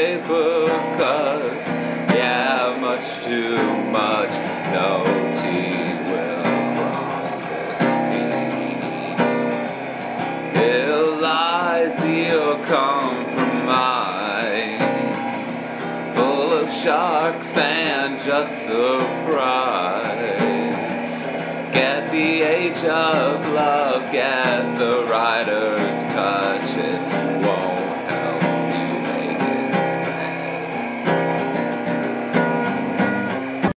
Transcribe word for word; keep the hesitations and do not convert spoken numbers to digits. paper cuts. Yeah, much too much. No team will cross this peak. Here lies your compromise, full of sharks and just surprise. Get the age of love, get the rider's touch.